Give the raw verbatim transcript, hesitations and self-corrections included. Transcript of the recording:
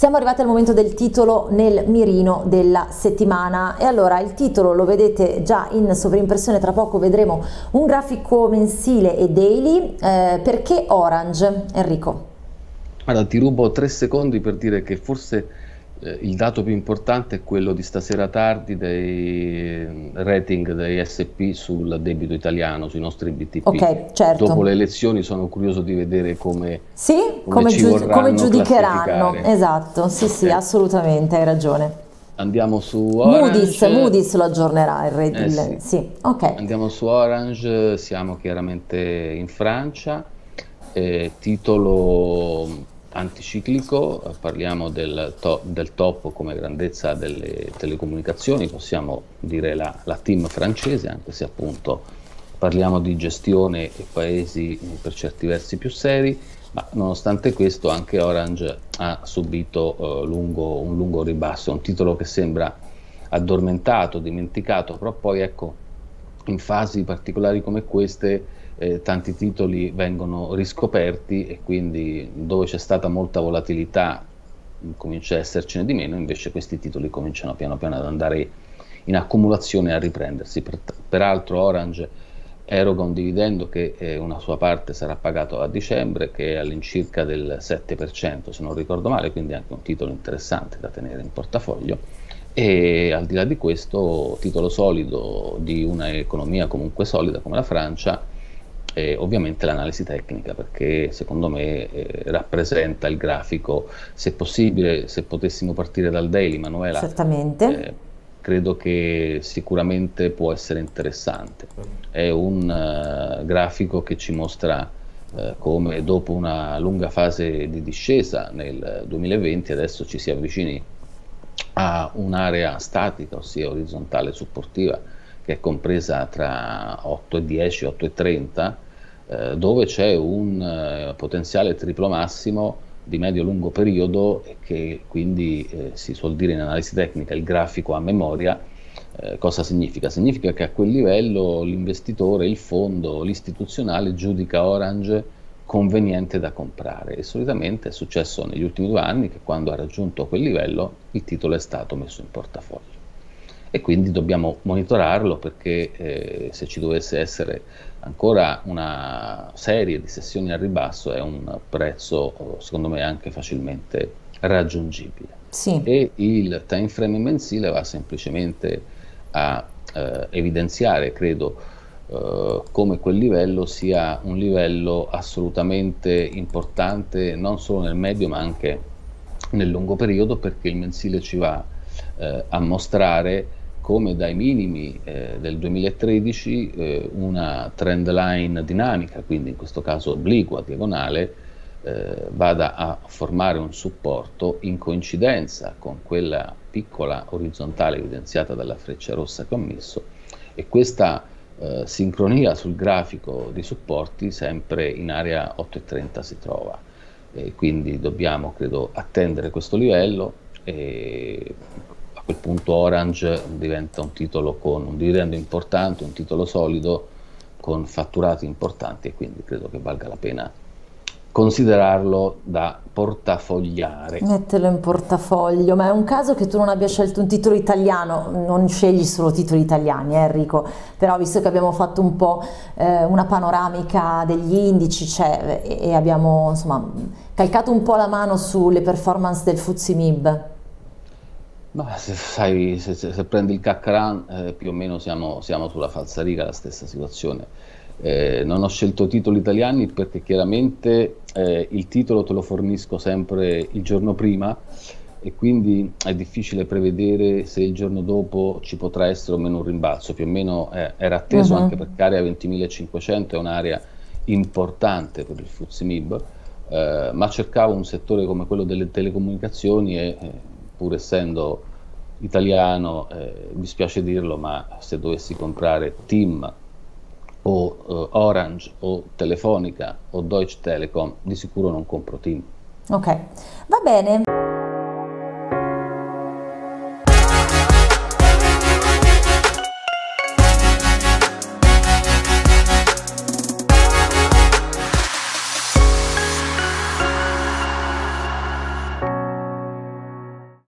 Siamo arrivati al momento del titolo nel mirino della settimana e allora il titolo lo vedete già in sovrimpressione, tra poco vedremo un grafico mensile e daily. Eh, perché Orange, Enrico? Allora, ti rubo tre secondi per dire che forse eh, il dato più importante è quello di stasera tardi dei rating dei S P sul debito italiano, sui nostri B T P. Ok, certo. Dopo le elezioni sono curioso di vedere come, sì, come, come, giu come giudicheranno. Esatto, sì, okay. Sì, assolutamente, hai ragione. Andiamo su Orange. Moody's, Moody's lo aggiornerà il rating. Eh, sì. Sì. Okay. Andiamo su Orange, siamo chiaramente in Francia. Eh, titolo anticiclico, parliamo del, to del top come grandezza delle telecomunicazioni, possiamo dire la, la TIM francese, anche se appunto parliamo di gestione e paesi per certi versi più seri, ma nonostante questo anche Orange ha subito eh, lungo, un lungo ribasso. È un titolo che sembra addormentato, dimenticato, però poi ecco, in fasi particolari come queste Eh, tanti titoli vengono riscoperti e quindi dove c'è stata molta volatilità comincia a essercene di meno, invece questi titoli cominciano piano piano ad andare in accumulazione e a riprendersi. Per, peraltro Orange eroga un dividendo che eh, una sua parte sarà pagato a dicembre, che è all'incirca del sette per cento se non ricordo male, quindi anche un titolo interessante da tenere in portafoglio. E al di là di questo, titolo solido di una economia comunque solida come la Francia. E ovviamente l'analisi tecnica, perché secondo me eh, rappresenta il grafico. Se possibile, se potessimo partire dal daily, Manuela, certamente. Eh, credo che sicuramente può essere interessante. È un uh, grafico che ci mostra uh, come dopo una lunga fase di discesa nel duemilaventi adesso ci si avvicini a un'area statica, ossia orizzontale supportiva, che è compresa tra otto e dieci, otto e trenta, eh, dove c'è un eh, potenziale triplo massimo di medio-lungo periodo e che quindi eh, si suol dire in analisi tecnica il grafico a memoria. Eh, cosa significa? Significa che a quel livello l'investitore, il fondo, l'istituzionale giudica Orange conveniente da comprare, e solitamente è successo negli ultimi due anni che quando ha raggiunto quel livello il titolo è stato messo in portafoglio. E quindi dobbiamo monitorarlo, perché eh, se ci dovesse essere ancora una serie di sessioni al ribasso è un prezzo secondo me anche facilmente raggiungibile. Sì. E il time frame mensile va semplicemente a eh, evidenziare, credo, eh, come quel livello sia un livello assolutamente importante non solo nel medio ma anche nel lungo periodo, perché il mensile ci va eh, a mostrare come dai minimi eh, del duemilatredici eh, una trend line dinamica, quindi in questo caso obliqua, diagonale, eh, vada a formare un supporto in coincidenza con quella piccola orizzontale evidenziata dalla freccia rossa che ho messo, e questa eh, sincronia sul grafico di supporti sempre in area otto e trenta si trova, e quindi dobbiamo, credo, attendere questo livello. E a quel punto Orange diventa un titolo con un dividendo importante, un titolo solido, con fatturati importanti, e quindi credo che valga la pena considerarlo da portafogliare. Mettelo in portafoglio. Ma è un caso che tu non abbia scelto un titolo italiano, non scegli solo titoli italiani, eh, Enrico, però visto che abbiamo fatto un po' eh, una panoramica degli indici, cioè, e, e abbiamo insomma calcato un po' la mano sulle performance del F T S E M I B. Ma se, sai, se, se prendi il C A C Run eh, più o meno siamo, siamo sulla falsariga, la stessa situazione. Eh, non ho scelto titoli italiani perché chiaramente eh, il titolo te lo fornisco sempre il giorno prima e quindi è difficile prevedere se il giorno dopo ci potrà essere o meno un rimbalzo. Più o meno eh, era atteso, uh-huh. Anche perché area ventimilacinquecento è un'area importante per il F T S E M I B, eh, ma cercavo un settore come quello delle telecomunicazioni e eh, pur essendo italiano, eh, mi spiace dirlo, ma se dovessi comprare TIM o eh, Orange o Telefonica o Deutsche Telekom, di sicuro non compro TIM. Ok, va bene.